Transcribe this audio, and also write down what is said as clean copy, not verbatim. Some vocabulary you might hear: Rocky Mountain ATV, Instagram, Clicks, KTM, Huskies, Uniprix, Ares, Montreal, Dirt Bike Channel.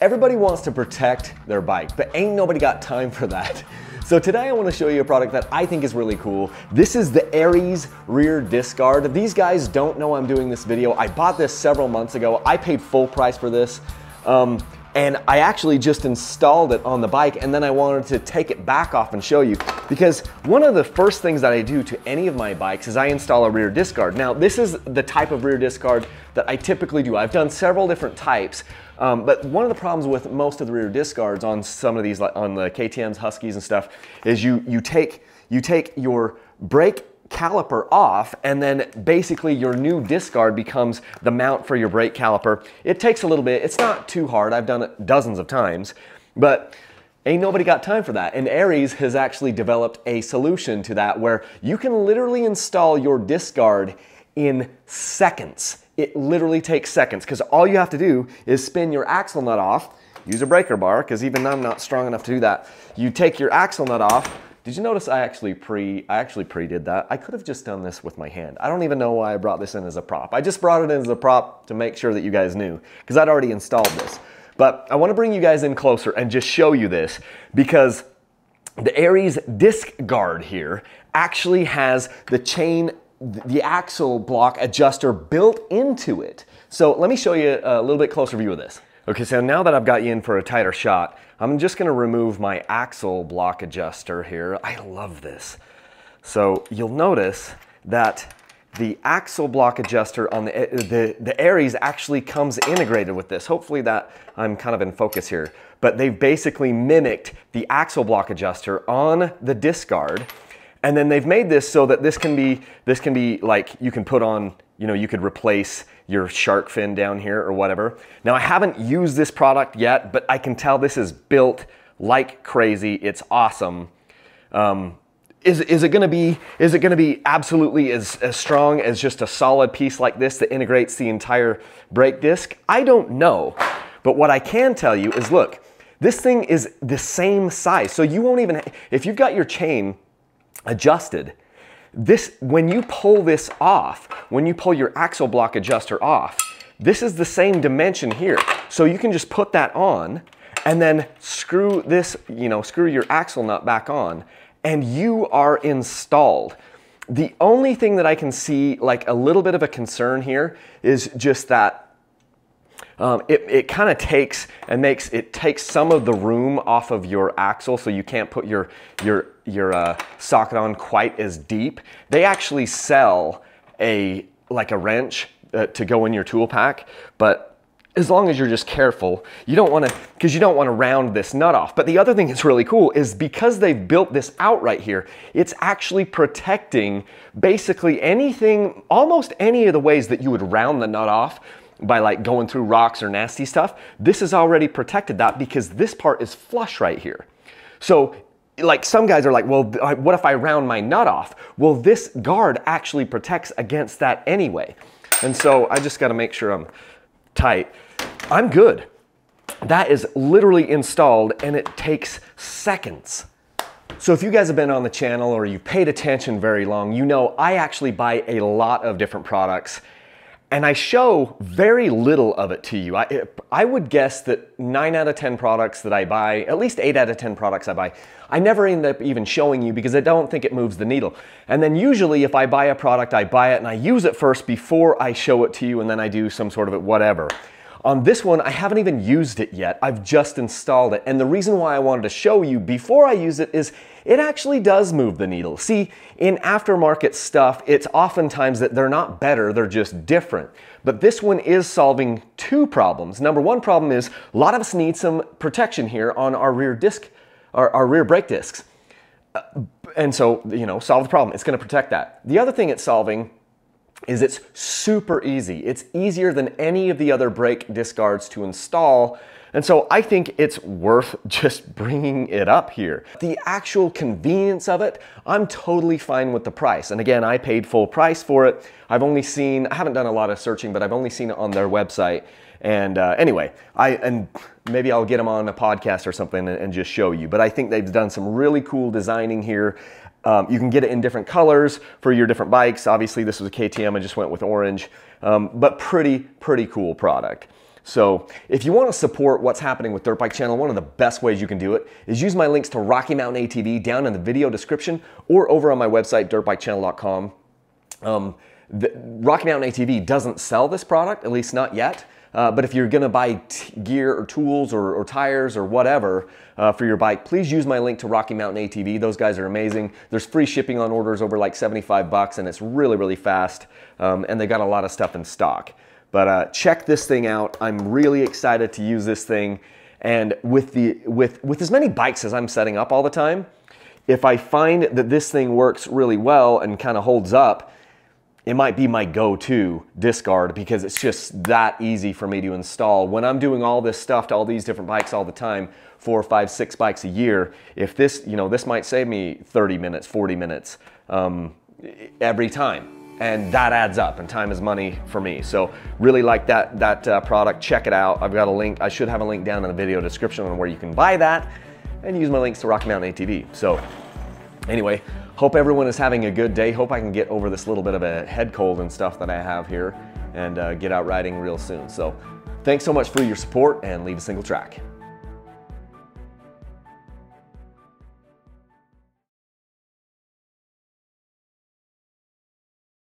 Everybody wants to protect their bike, but ain't nobody got time for that. So today I want to show you a product that I think is really cool. This is the Aries Rear Discard. These guys don't know I'm doing this video. I bought this several months ago. I paid full price for this. And I actually just installed it on the bike, and then I wanted to take it back off and show you, because one of the first things that I do to any of my bikes is I install a rear discard. Now, this is the type of rear discard that I typically do. I've done several different types, but one of the problems with most of the rear discards on some of these, like on the KTMs, Huskies and stuff, is you take your brake caliper off, and then basically your new discard becomes the mount for your brake caliper. It takes a little bit. It's not too hard. I've done it dozens of times, but ain't nobody got time for that. And Aries has actually developed a solution to that where you can literally install your discard in seconds. It literally takes seconds, because all you have to do is spin your axle nut off, use a breaker bar, because even I'm not strong enough to do that. You take your axle nut off. Did you notice I actually pre-did that? I could have just done this with my hand. I don't even know why I brought this in as a prop. I just brought it in as a prop to make sure that you guys knew, because I'd already installed this. But I want to bring you guys in closer and just show you this, because the Aries disc guard here actually has the chain, the axle block adjuster built into it. So let me show you a little bit closer view of this. Okay, so now that I've got you in for a tighter shot, I'm just gonna remove my axle block adjuster here. I love this. So you'll notice that the axle block adjuster on the Aries actually comes integrated with this. Hopefully that I'm kind of in focus here, but they've basically mimicked the axle block adjuster on the discard. And then they've made this so that this can be like, you can put on, you know, you could replace your shark fin down here or whatever. Now, I haven't used this product yet, but I can tell this is built like crazy. It's awesome. Is it gonna be absolutely as strong as just a solid piece like this that integrates the entire brake disc? I don't know, but what I can tell you is, look, this thing is the same size. So you won't even, if you've got your chain adjusted, this, when you pull this off, when you pull your axle block adjuster off, this is the same dimension here. So you can just put that on and then screw this, you know, screw your axle nut back on, and you are installed. The only thing that I can see, like a little bit of a concern here, is just that it kind of takes some of the room off of your axle, so you can't put your socket on quite as deep. They actually sell like a wrench to go in your tool pack, but as long as you're just careful, you don't want to, because you don't want to round this nut off. But the other thing that's really cool is, because they've built this out right here, it's actually protecting basically anything, almost any of the ways that you would round the nut off by like going through rocks or nasty stuff. This has already protected that, because this part is flush right here. So like, some guys are like, well, what if I round my nut off? Well, this guard actually protects against that anyway. And so I just gotta make sure I'm tight. I'm good. That is literally installed, and it takes seconds. So if you guys have been on the channel or you paid attention very long, you know I actually buy a lot of different products, and I show very little of it to you. I would guess that 9 out of 10 products that I buy, at least 8 out of 10 products I buy, I never end up even showing you, because I don't think it moves the needle. And then usually if I buy a product, I buy it and I use it first before I show it to you, and then I do some sort of it whatever. On this one, I haven't even used it yet. I've just installed it. And the reason why I wanted to show you before I use it is it actually does move the needle. See, in aftermarket stuff, it's oftentimes that they're not better, they're just different. But this one is solving two problems. Number one problem is, a lot of us need some protection here on our rear disc, our rear brake discs. And so, you know, solve the problem. It's gonna protect that. The other thing it's solving is it's super easy. It's easier than any of the other brake discards to install. And so I think it's worth just bringing it up here. The actual convenience of it, I'm totally fine with the price. And again, I paid full price for it. I haven't done a lot of searching, but I've only seen it on their website. And anyway, and maybe I'll get them on a podcast or something and just show you. But I think they've done some really cool designing here. You can get it in different colors for your different bikes. Obviously, this was a KTM. I just went with orange, but pretty cool product. So if you want to support what's happening with Dirt Bike Channel, one of the best ways you can do it is use my links to Rocky Mountain ATV down in the video description or over on my website, dirtbikechannel.com. Rocky Mountain ATV doesn't sell this product, at least not yet. But if you're going to buy gear or tools or tires or whatever for your bike, please use my link to Rocky Mountain ATV. Those guys are amazing. There's free shipping on orders over like 75 bucks, and it's really, really fast. And they got a lot of stuff in stock. But check this thing out. I'm really excited to use this thing. And with as many bikes as I'm setting up all the time, if I find that this thing works really well and kind of holds up, it might be my go-to discard because it's just that easy for me to install. When I'm doing all this stuff to all these different bikes all the time, 4, 5, 6 bikes a year, if this, you know, this might save me 30 minutes, 40 minutes every time. And that adds up, and time is money for me. So really like that product, check it out. I've got a link, I should have a link down in the video description on where you can buy that, and use my links to Rocky Mountain ATV. So anyway, hope everyone is having a good day. Hope I can get over this little bit of a head cold and stuff that I have here and get out riding real soon. So thanks so much for your support, and leave a single track.